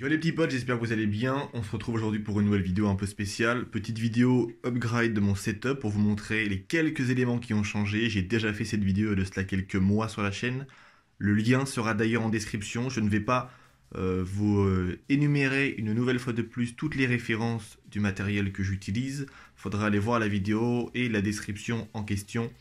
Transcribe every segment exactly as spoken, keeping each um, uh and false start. Yo les petits potes, j'espère que vous allez bien. On se retrouve aujourd'hui pour une nouvelle vidéo un peu spéciale. Petite vidéo upgrade de mon setup pour vous montrer les quelques éléments qui ont changé. J'ai déjà fait cette vidéo de cela quelques mois sur la chaîne. Le lien sera d'ailleurs en description. Je ne vais pas euh, vous euh, énumérer une nouvelle fois de plus toutes les références du matériel que j'utilise. Il faudra aller voir la vidéo et la description en question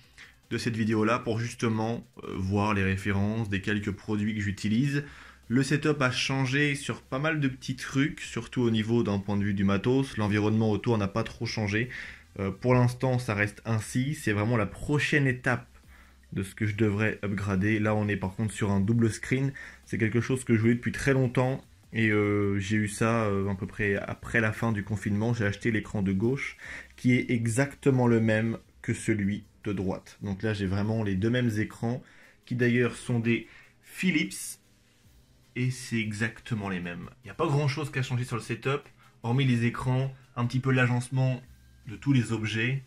de cette vidéo-là pour justement euh, voir les références des quelques produits que j'utilise. Le setup a changé sur pas mal de petits trucs, surtout au niveau d'un point de vue du matos. L'environnement autour n'a pas trop changé. Euh, pour l'instant, ça reste ainsi. C'est vraiment la prochaine étape de ce que je devrais upgrader. Là, on est par contre sur un double screen. C'est quelque chose que je voulais depuis très longtemps. Et euh, j'ai eu ça euh, à peu près après la fin du confinement. J'ai acheté l'écran de gauche qui est exactement le même que celui de droite. Donc là, j'ai vraiment les deux mêmes écrans qui d'ailleurs sont des Philips. Et c'est exactement les mêmes. Il n'y a pas grand chose qui a changé sur le setup, hormis les écrans, un petit peu l'agencement de tous les objets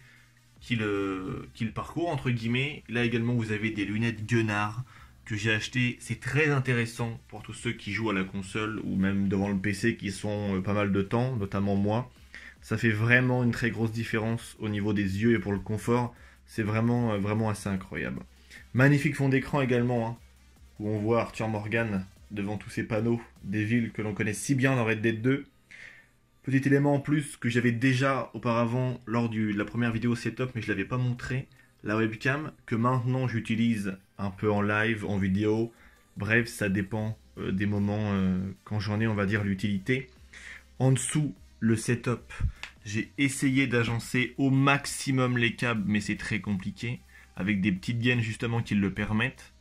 qui le, qui le parcourent, entre guillemets. Là également, vous avez des lunettes Gunnar que j'ai achetées. C'est très intéressant pour tous ceux qui jouent à la console ou même devant le P C qui sont pas mal de temps, notamment moi. Ça fait vraiment une très grosse différence au niveau des yeux et pour le confort. C'est vraiment, vraiment assez incroyable. Magnifique fond d'écran également, hein, où on voit Arthur Morgan devant tous ces panneaux des villes que l'on connaît si bien dans Red Dead deux. Petit élément en plus que j'avais déjà auparavant lors du, de la première vidéo setup, mais je ne l'avais pas montré, la webcam que maintenant j'utilise un peu en live, en vidéo. Bref, ça dépend euh, des moments euh, quand j'en ai, on va dire, l'utilité. En dessous, le setup. J'ai essayé d'agencer au maximum les câbles, mais c'est très compliqué, avec des petites gaines justement qui le permettent.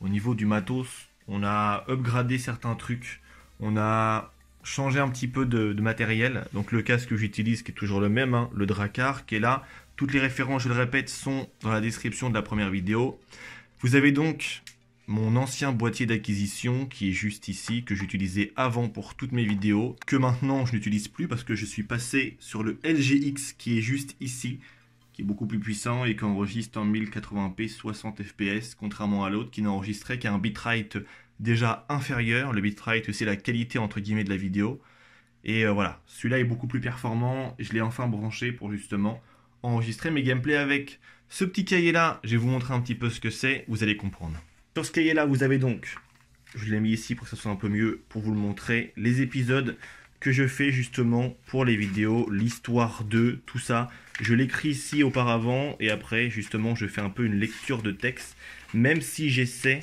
Au niveau du matos, on a upgradé certains trucs, on a changé un petit peu de, de matériel. Donc le casque que j'utilise qui est toujours le même, hein, le Drakkar qui est là. Toutes les références, je le répète, sont dans la description de la première vidéo. Vous avez donc mon ancien boîtier d'acquisition qui est juste ici, que j'utilisais avant pour toutes mes vidéos, que maintenant je n'utilise plus parce que je suis passé sur le L G X qui est juste ici, qui est beaucoup plus puissant et qui enregistre en mille quatre-vingts p soixante F P S, contrairement à l'autre qui n'enregistrait qu'à un bitrate déjà inférieur. Le bitrate, c'est la qualité entre guillemets de la vidéo. Et euh, voilà, celui-là est beaucoup plus performant. Je l'ai enfin branché pour justement enregistrer mes gameplays avec. Ce petit cahier-là, je vais vous montrer un petit peu ce que c'est, vous allez comprendre. Sur ce cahier-là, vous avez donc, je l'ai mis ici pour que ça soit un peu mieux pour vous le montrer, les épisodes que je fais justement pour les vidéos, l'histoire de tout ça. Je l'écris ici auparavant et après justement je fais un peu une lecture de texte, même si j'essaie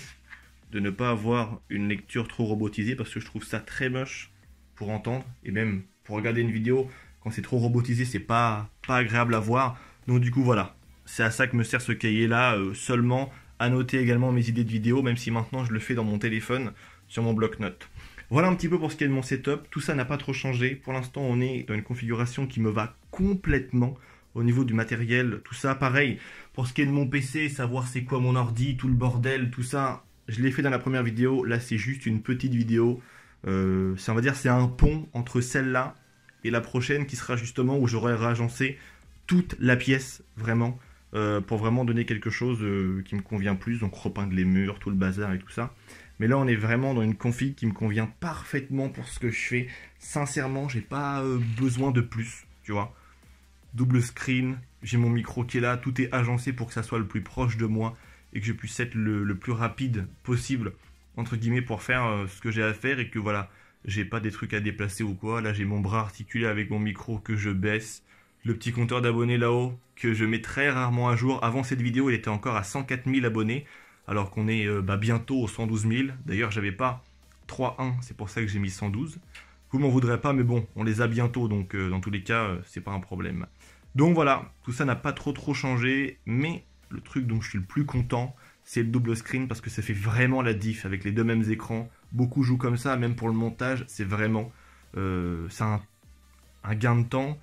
de ne pas avoir une lecture trop robotisée parce que je trouve ça très moche pour entendre et même pour regarder une vidéo. Quand c'est trop robotisé, c'est pas, pas agréable à voir. Donc du coup voilà, c'est à ça que me sert ce cahier là, euh, seulement à noter également mes idées de vidéos, même si maintenant je le fais dans mon téléphone sur mon bloc-notes. Voilà un petit peu pour ce qui est de mon setup. Tout ça n'a pas trop changé. Pour l'instant, on est dans une configuration qui me va complètement au niveau du matériel. Tout ça, pareil. Pour ce qui est de mon P C, savoir c'est quoi mon ordi, tout le bordel, tout ça, je l'ai fait dans la première vidéo. Là, c'est juste une petite vidéo. Euh, ça, on va dire, c'est un pont entre celle-là et la prochaine qui sera justement où j'aurai réagencé toute la pièce, vraiment, euh, pour vraiment donner quelque chose euh, qui me convient plus. Donc, repeindre les murs, tout le bazar et tout ça. Mais là, on est vraiment dans une config qui me convient parfaitement pour ce que je fais. Sincèrement, j'ai pas euh, besoin de plus, tu vois. Double screen, j'ai mon micro qui est là, tout est agencé pour que ça soit le plus proche de moi et que je puisse être le, le plus rapide possible, entre guillemets, pour faire euh, ce que j'ai à faire et que voilà, j'ai pas des trucs à déplacer ou quoi. Là, j'ai mon bras articulé avec mon micro que je baisse, le petit compteur d'abonnés là-haut que je mets très rarement à jour. Avant cette vidéo, il était encore à cent quatre mille abonnés. Alors qu'on est euh, bah, bientôt aux cent douze mille. D'ailleurs, j'avais pas trois un, c'est pour ça que j'ai mis cent douze. Vous m'en voudrez pas, mais bon, on les a bientôt, donc euh, dans tous les cas, euh, c'est pas un problème. Donc voilà, tout ça n'a pas trop trop changé, mais le truc dont je suis le plus content, c'est le double screen parce que ça fait vraiment la diff avec les deux mêmes écrans. Beaucoup jouent comme ça, même pour le montage, c'est vraiment euh, c'est un, un gain de temps.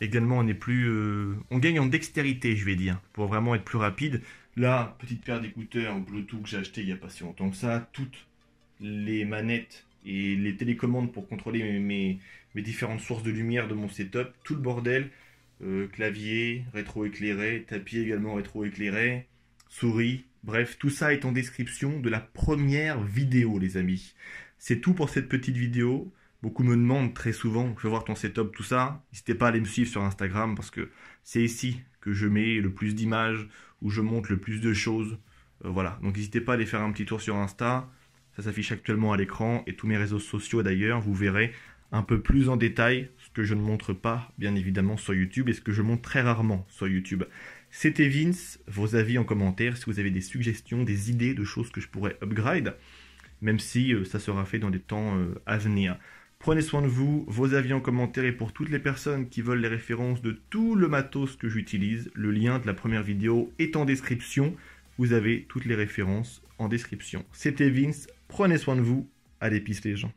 Également, on est plus, euh, on gagne en dextérité, je vais dire, pour vraiment être plus rapide. Là, petite paire d'écouteurs Bluetooth que j'ai acheté il n'y a pas si longtemps que ça. Toutes les manettes et les télécommandes pour contrôler mes, mes, mes différentes sources de lumière de mon setup. Tout le bordel. Euh, clavier, rétro-éclairé, tapis également rétro-éclairé, souris. Bref, tout ça est en description de la première vidéo, les amis. C'est tout pour cette petite vidéo. Beaucoup me demandent très souvent, je veux voir ton setup, tout ça. N'hésitez pas à aller me suivre sur Instagram parce que c'est ici que je mets le plus d'images, où je monte le plus de choses. Euh, voilà, donc n'hésitez pas à aller faire un petit tour sur Insta. Ça s'affiche actuellement à l'écran et tous mes réseaux sociaux d'ailleurs, vous verrez un peu plus en détail ce que je ne montre pas, bien évidemment, sur YouTube et ce que je montre très rarement sur YouTube. C'était Vince, vos avis en commentaire, si vous avez des suggestions, des idées de choses que je pourrais upgrade, même si euh, ça sera fait dans des temps euh, à venir. Prenez soin de vous, vos avis en commentaire et pour toutes les personnes qui veulent les références de tout le matos que j'utilise, le lien de la première vidéo est en description. Vous avez toutes les références en description. C'était Vince, prenez soin de vous, allez pisse les gens.